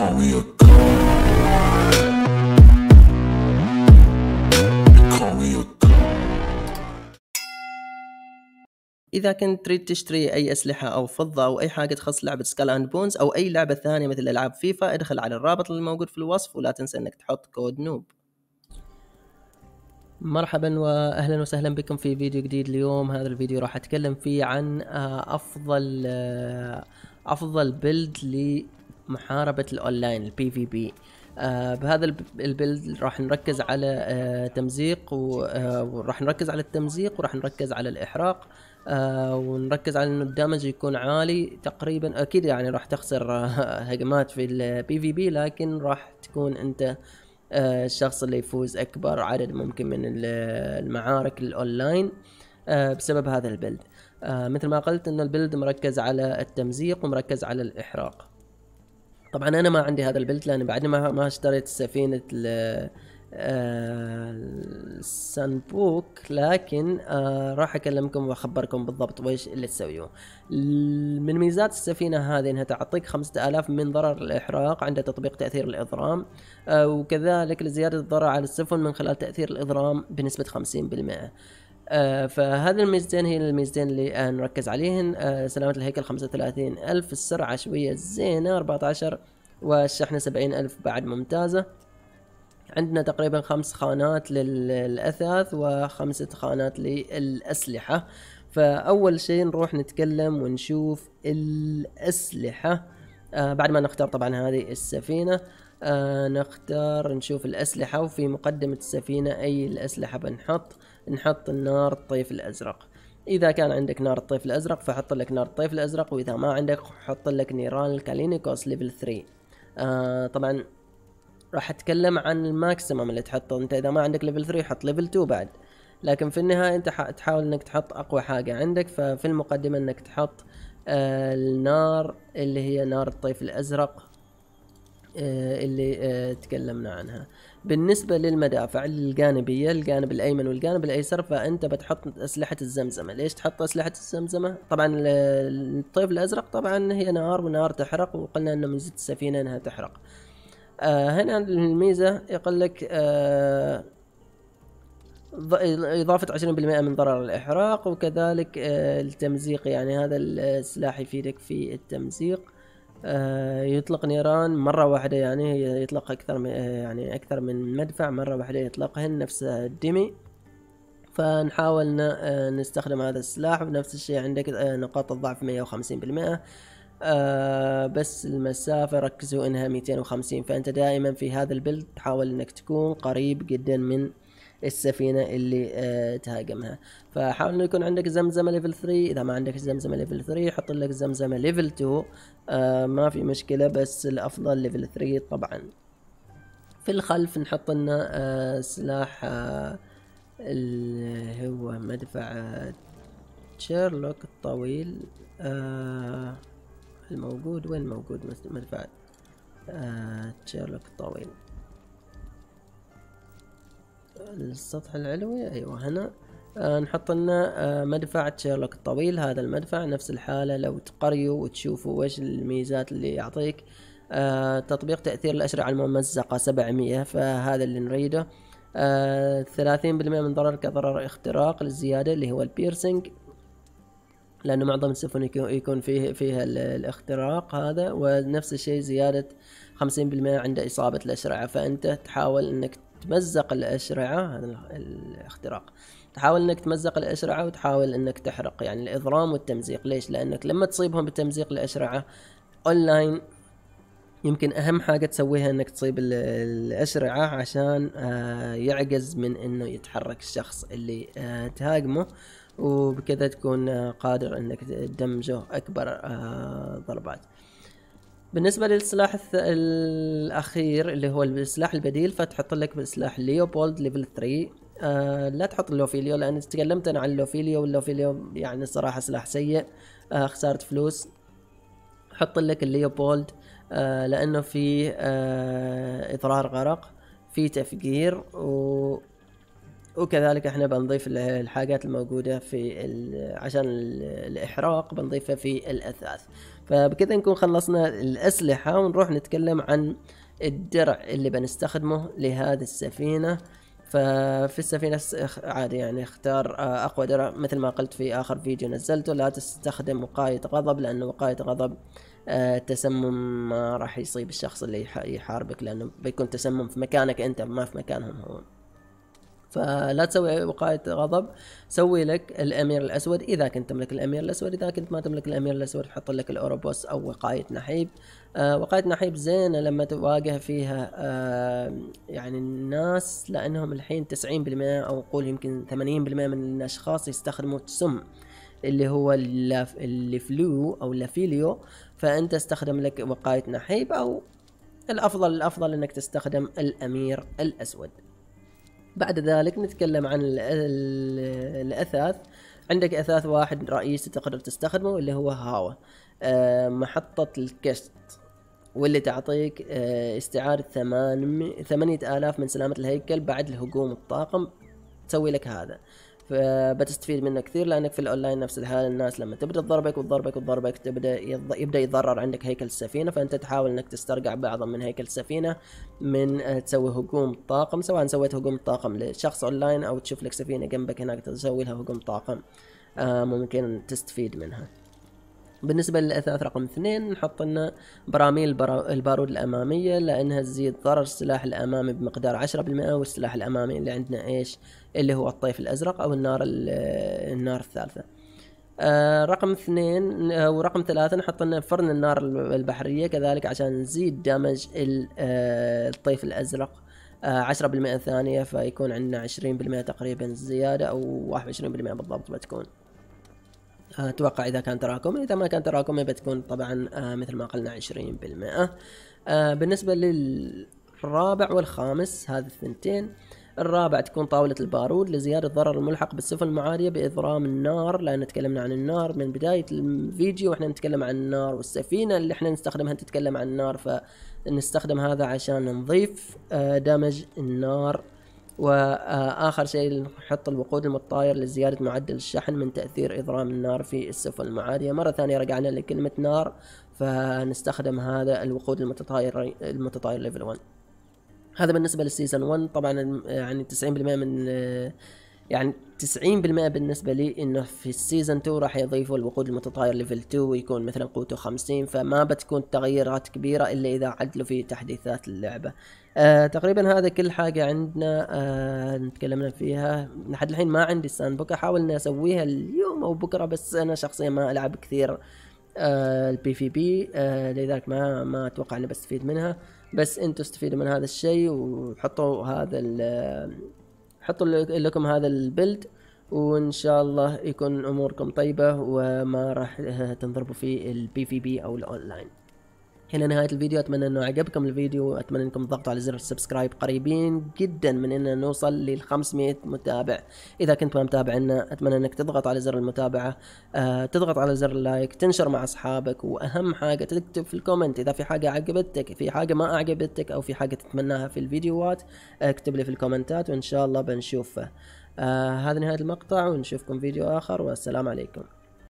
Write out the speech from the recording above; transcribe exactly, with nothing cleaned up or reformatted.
call me a god. You call me a god. إذا كنت تريد تشتري أي أسلحة أو فضة أو أي حاجة تخص لعبة سكال أند بونز أو أي لعبة ثانية مثل ألعاب فيفا، ادخل على الرابط الموجود في الوصف، ولا تنسى أنك تحط كود نوب. مرحبا واهلا وسهلا بكم في فيديو جديد. اليوم هذا الفيديو راح اتكلم فيه عن افضل افضل بيلد لمحاربه الاونلاين البي في بي. بهذا البيلد راح نركز على تمزيق، وراح نركز على التمزيق وراح نركز على الاحراق، ونركز على انه الدمج يكون عالي. تقريبا اكيد يعني راح تخسر هجمات في البي في بي، لكن راح تكون انت الشخص اللي يفوز اكبر عدد ممكن من المعارك الاونلاين بسبب هذا البيلد. مثل ما قلت ان البيلد مركز على التمزيق ومركز على الاحراق. طبعا انا ما عندي هذا البيلد لان بعد ما ما اشتريت سفينه السنبوك، لكن راح اكلمكم واخبركم بالضبط وايش اللي تسويه. من ميزات السفينه هذه انها تعطيك خمسة آلاف من ضرر الاحراق، عندها تطبيق تاثير الاضرام، وكذلك لزياده الضرر على السفن من خلال تاثير الاضرام بنسبه خمسين بالمئة. فهذه الميزتين هي الميزتين اللي نركز عليهن. سلامه الهيكل خمسة وثلاثين ألف، السرعه شويه زينه أربعة عشر، والشحنه سبعين ألف بعد ممتازه. عندنا تقريبا خمس خانات للأثاث وخمسة خانات للأسلحة. فأول شيء نروح نتكلم ونشوف الأسلحة. آه بعد ما نختار طبعا هذه السفينة، آه نختار نشوف الأسلحة، وفي مقدمة السفينة أي الأسلحة بنحط نحط النار الطيف الأزرق. إذا كان عندك نار الطيف الأزرق فحط لك نار الطيف الأزرق، وإذا ما عندك حط لك نيران الكالينيكوس ليفل ثلاثة. آه طبعا راح اتكلم عن الماكسيمم اللي تحطه انت. اذا ما عندك ليفل ثلاثة حط ليفل اثنين بعد، لكن في النهاية انت تحاول انك تحط اقوى حاجة عندك. ففي المقدمة انك تحط آه النار اللي هي نار الطيف الازرق آه اللي آه تكلمنا عنها. بالنسبة للمدافع الجانبية، الجانب الايمن والجانب الايسر، فانت بتحط اسلحة الزمزمة. ليش تحط اسلحة الزمزمة؟ طبعا الطيف الازرق طبعا هي نار، ونار تحرق، وقلنا ان ميزة السفينة انها تحرق. آه هنا الميزة يقول لك آه إضافة عشرين بالمئة من ضرر الإحراق، وكذلك آه التمزيق، يعني هذا السلاح يفيدك في التمزيق. آه يطلق نيران مرة واحدة، يعني يطلق أكثر من آه يعني أكثر من مدفع مرة واحدة يطلقهن، نفس الدمي. فنحاول آه نستخدم هذا السلاح. ونفس الشيء عندك آه نقاط الضعف مئة وخمسين بالمئة. آه بس المسافة ركزوا انها مئتين وخمسين، فانت دائما في هذا البيلد تحاول انك تكون قريب جدا من السفينة اللي آه تهاجمها. فحاول انه يكون عندك زمزمة ليفل ثلاثة. اذا ما عندك زمزمة ليفل ثلاثة حط لك زمزمة ليفل اثنين، آه ما في مشكلة، بس الافضل ليفل ثلاثة طبعا. في الخلف نحط لنا آه سلاح آه اللي هو مدفع آه شيرلوك الطويل. آه الموجود وين موجود مدفع آه شيرلوك الطويل؟ السطح العلوي، ايوه هنا. آه نحط لنا آه مدفع شيرلوك الطويل. هذا المدفع نفس الحالة، لو تقريوا وتشوفوا ويش الميزات اللي يعطيك. آه تطبيق تأثير الأشرعة الممزقة سبعمئة، فهذا اللي نريده. آه ثلاثين بالمئة من ضرر كضرر اختراق للزيادة اللي هو البيرسينج، لأنه معظم السفن يكون فيه فيها الاختراق هذا. ونفس الشيء زيادة خمسين بالمئة عند إصابة الأشرعة، فأنت تحاول أنك تمزق الأشرعة. هذا الاختراق تحاول أنك تمزق الأشرعة، وتحاول أنك تحرق، يعني الإضرام والتمزيق. ليش؟ لأنك لما تصيبهم بالتمزيق الأشرعة أونلاين، يمكن أهم حاجة تسويها أنك تصيب الأشرعة عشان يعجز من أنه يتحرك الشخص اللي تهاجمه، وبكذا تكون قادر انك تدمجه اكبر ضربات. بالنسبه للسلاح الاخير اللي هو السلاح البديل، فتحط لك سلاح ليوبولد ليفل ثلاثة. آه لا تحط اللوفيليو، لان تكلمت انا عن اللوفيليو، واللوفيليو يعني الصراحه سلاح سيء، آه خساره فلوس. حط لك الليوبولد آه لانه فيه آه اضرار غرق، فيه تفجير، و وكذلك احنا بنضيف الحاجات الموجودة في ال... عشان الإحراق بنضيفها في الأثاث. فبكذا نكون خلصنا الأسلحة، ونروح نتكلم عن الدرع اللي بنستخدمه لهذه السفينة. ففي السفينة عادي يعني اختار أقوى درع مثل ما قلت في آخر فيديو نزلته. لا تستخدم وقاية غضب، لأن وقاية غضب تسمم ما راح يصيب الشخص اللي يحاربك، لأنه بيكون تسمم في مكانك أنت ما في مكانهم هون. فلا تسوي وقاية غضب، سوي لك الأمير الأسود إذا كنت تملك الأمير الأسود. إذا كنت ما تملك الأمير الأسود حط لك الأوروبوس أو وقاية نحيب. آه وقاية نحيب زينة لما تواجه فيها آه يعني الناس، لأنهم الحين تسعين بالمئة أو قول يمكن ثمانين بالمئة من الأشخاص يستخدموا السم اللي هو الليفلو أو اللافيليو. فأنت استخدم لك وقاية نحيب، أو الأفضل الأفضل إنك تستخدم الأمير الأسود. بعد ذلك نتكلم عن الأثاث. عندك أثاث واحد رئيسي تقدر تستخدمه اللي هو هاوا، محطة الكشت، واللي تعطيك استعارة ثمانية آلاف من سلامة الهيكل بعد الهجوم الطاقم. تسوي لك هذا فبتستفيد منه كثير، لأنك في الأونلاين نفس الحال الناس لما تبدأ تضربك وتضربك وتضربك تبدأ يبدأ يتضرر عندك هيكل السفينة. فأنت تحاول إنك تسترجع بعضا من هيكل السفينة من تسوي هجوم طاقم، سواء سويت هجوم طاقم لشخص أونلاين أو تشوف لك سفينة جنبك هناك تسوي لها هجوم طاقم، آه ممكن تستفيد منها. بالنسبة للأثاث رقم اثنين نحط لنا براميل البارود الأمامية، لأنها تزيد ضرر السلاح الأمامي بمقدار عشرة بالمئة. والسلاح الأمامي اللي عندنا إيش؟ اللي هو الطيف الأزرق أو النار النار الثالثة. آه رقم اثنين ورقم ثلاثة نحط لنا فرن النار البحرية كذلك عشان نزيد دمج الطيف الأزرق عشرة بالمئة ثانية، فيكون عندنا عشرين بالمئة تقريبا زيادة أو واحد وعشرين بالمئة بالضبط بتكون. اتوقع اذا كان تراكمي، اذا ما كان تراكمي بتكون طبعا مثل ما قلنا عشرين بالمئة. بالنسبه للرابع والخامس، هذه الثنتين، الرابع تكون طاوله البارود لزياده ضرر الملحق بالسفن المعاديه باضرام النار، لان تكلمنا عن النار من بدايه الفيديو واحنا نتكلم عن النار، والسفينه اللي احنا نستخدمها تتكلم عن النار، فنستخدم هذا عشان نضيف دمج النار. وآخر شيء نحط الوقود المتطاير لزيادة معدل الشحن من تأثير إضرام النار في السفن المعادية. مرة ثانية رجعنا لكلمة نار، فنستخدم هذا الوقود المتطاير المتطاير ليفل واحد. هذا بالنسبة للسيزون واحد. طبعا يعني تسعين بالمئة من يعني تسعين بالمئة بالنسبة لي إنه في السيزون اثنين راح يضيفوا الوقود المتطاير ليفل اثنين ويكون مثلا قوته خمسين، فما بتكون تغييرات كبيرة إلا إذا عدلوا في تحديثات اللعبة. آه تقريبا هذا كل حاجة عندنا آه نتكلمنا فيها لحد الحين. ما عندي الساند بوك، أحاول إني أسويها اليوم أو بكرة، بس أنا شخصيا ما ألعب كثير آه البي في بي، آه لذلك ما ما أتوقع إني بستفيد منها. بس أنتوا استفيدوا من هذا الشيء، وحطوا هذا ال حطوا لكم هذا البلد، وان شاء الله يكون اموركم طيبة وما راح تنضربوا في البي في بي او الاونلاين. هنا نهاية الفيديو، اتمنى انه عجبكم الفيديو، واتمنى انكم تضغطوا على زر السبسكرايب. قريبين جدا من ان نوصل لل خمسمئة متابع. اذا كنت ما متابعنا اتمنى انك تضغط على زر المتابعة، آه، تضغط على زر اللايك، تنشر مع اصحابك، واهم حاجة تكتب في الكومنت اذا في حاجة عجبتك، في حاجة ما اعجبتك، او في حاجة تتمناها في الفيديوهات، اكتب لي في الكومنتات وان شاء الله بنشوفها. آه، هذا نهاية المقطع، ونشوفكم فيديو اخر، والسلام عليكم.